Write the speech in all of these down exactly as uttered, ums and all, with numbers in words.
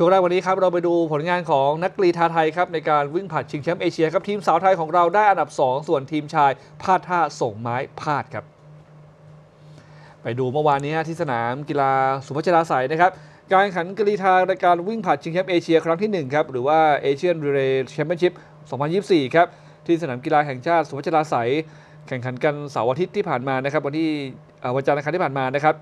ช่วงแรกวันนี้ครับเราไปดูผลงานของนักกรีฑาไทยครับในการวิ่งผลัดชิงแชมป์เอเชียครับทีมสาวไทยของเราได้อันดับสองส่วนทีมชายพลาดท่าส่งไม้พลาดครับไปดูเมื่อวานนี้ที่สนามกีฬาสุพัชราไสยนะครับการแข่งขันกรีฑารายการวิ่งผลัดชิงแชมป์เอเชียครั้งที่หนึ่งครับหรือว่าเอเชียนรีเลย์แชมเปี้ยนชิพสองพันยี่สิบสี่ครับที่สนามกีฬาแห่งชาติสุพัชราไสยแข่งขันกันเสาร์อาทิตย์ที่ผ่านมานะครับวันที่วันจันทร์ที่ผ่านมานะครับ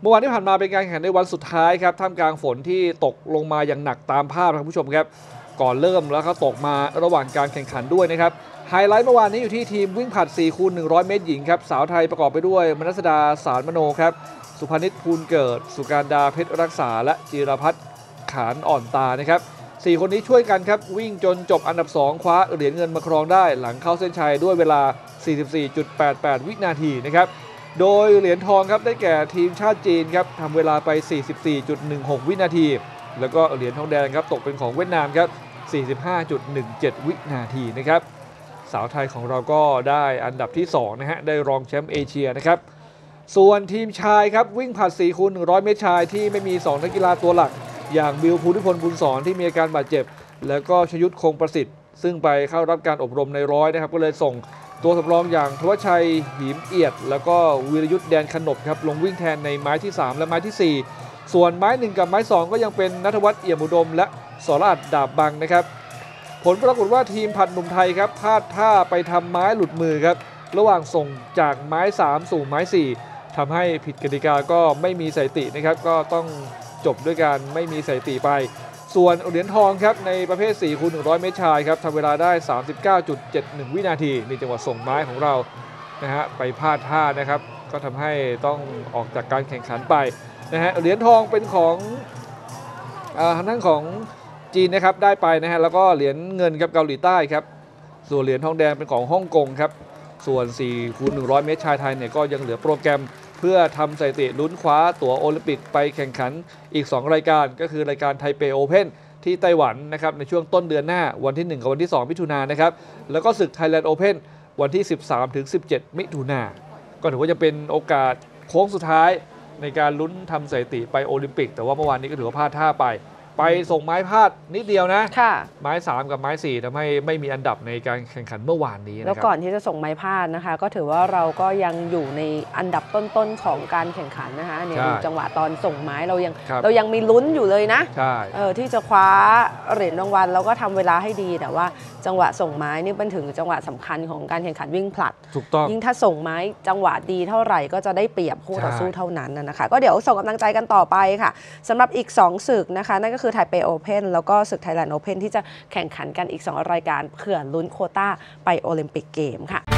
เมื่อวานที่ผ่านมาเป็นการแข่งขันในวันสุดท้ายครับท่ามกลางฝนที่ตกลงมาอย่างหนักตามภาพครับผู้ชมครับก่อนเริ่มแล้วก็ตกมาระหว่างการแข่งขันด้วยนะครับไฮไลท์เมื่อวานนี้อยู่ที่ทีมวิ่งผลัดสี่คูณหนึ่งร้อยเมตรหญิงครับสาวไทยประกอบไปด้วยมนัสดาสารมโนครับสุพนิชภูลเกิดสุการดาเพชรรักษาและจิรพัฒน์ขานอ่อนตานะครับสี่คนนี้ช่วยกันครับวิ่งจนจบอันดับสองคว้าเหรียญเงินมาครองได้หลังเข้าเส้นชัยด้วยเวลา สี่สิบสี่จุดแปดแปด วินาทีนะครับโดยเหรียญทองครับได้แก่ทีมชาติจีนครับทำเวลาไป สี่สิบสี่จุดหนึ่งหก วินาทีแล้วก็เหรียญทองแดงครับตกเป็นของเวียดนามครับ สี่สิบห้าจุดหนึ่งเจ็ด วินาทีนะครับสาวไทยของเราก็ได้อันดับที่สองนะฮะได้รองแชมป์เอเชียนะครับส่วนทีมชายครับวิ่งผลัดสี่คูณหนึ่งร้อยเมตรชายที่ไม่มีสองนักกีฬาตัวหลักอย่างบิวภูริพลบุญสอนที่มีอาการบาดเจ็บแล้วก็ชยุทธคงประสิทธิ์ซึ่งไปเข้ารับการอบรมในร้อยนะครับก็เลยส่งตัวสำรองอย่างทวชัยหิมเอียดแล้วก็วีรยุทธ์แดนขนบครับลงวิ่งแทนในไม้ที่สามและไม้ที่สี่ส่วนไม้หนึ่งกับไม้สองก็ยังเป็นณัฐวัฒน์เอี่ยมอุดมและสราชดาบบังนะครับผลปรากฏว่าทีมผลัดหนุ่มไทยครับพลาดท่าไปทำไม้หลุดมือครับระหว่างส่งจากไม้สามสู่ไม้สี่ทำให้ผิดกติกาก็ไม่มีสถิตินะครับก็ต้องจบด้วยการไม่มีสถิติไปส่วนเหรียญทองครับในประเภทสี่คูณหนึ่งร้อยเมตรชายครับทำเวลาได้ สามสิบเก้าจุดเจ็ดหนึ่ง วินาทีในจังหวะส่งไม้ของเรานะฮะไปพลาดท่านะครับก็ทำให้ต้องออกจากการแข่งขันไปนะฮะเหรียญทองเป็นของทางด้านของจีนนะครับได้ไปนะฮะแล้วก็เหรียญเงินกับเกาหลีใต้ครับส่วนเหรียญทองแดงเป็นของฮ่องกงครับส่วนสี่คูณหนึ่งร้อยเมตรชายไทยเนี่ยก็ยังเหลือโปรแกรมเพื่อทำสถิติลุ้นคว้าตั๋วโอลิมปิกไปแข่งขันอีกสองรายการก็คือรายการไทเปโอเพ่นที่ไต้หวันนะครับในช่วงต้นเดือนหน้าวันที่หนึ่งกับวันที่สองมิถุนายนนะครับแล้วก็ศึก Thailand Open วันที่ สิบสามถึงสิบเจ็ด มิถุนายนก็ถือว่าจะเป็นโอกาสโค้งสุดท้ายในการลุ้นทำสถิติไปโอลิมปิกแต่ว่าเมื่อวานนี้ก็ถือว่าพลาดท่าไปไปส่งไม้พลาดนิดเดียวนะไม้สามกับไม้สี่ทำให้ไม่มีอันดับในการแข่งขันเมื่อวานนี้แล้วก่อนที่จะส่งไม้พลาดนะคะก็ถือว่าเราก็ยังอยู่ในอันดับต้นๆของการแข่งขันนะคะในจังหวะตอนส่งไม้เรายังเรายังมีลุ้นอยู่เลยนะเออที่จะคว้าเหรียญรางวัลแล้วก็ทำเวลาให้ดีแต่ว่าจังหวะส่งไม้นี่เป็นถึงจังหวะสำคัญของการแข่งขันวิ่งผลัดถูกต้องยิ่งถ้าส่งไม้จังหวะดีเท่าไหร่ก็จะได้เปรียบคู่ต่อสู้เท่านั้นนะคะก็เดี๋ยวส่งกำลังใจกันต่อไปค่ะสำหรับอีกสองศึกนะคะนั่นก็คือไทเปโอเพ่นแล้วก็ศึก Thailand Open ที่จะแข่งขันกันอีกสองรายการเผื่อลุ้นโควต้าไปโอลิมปิกเกมค่ะ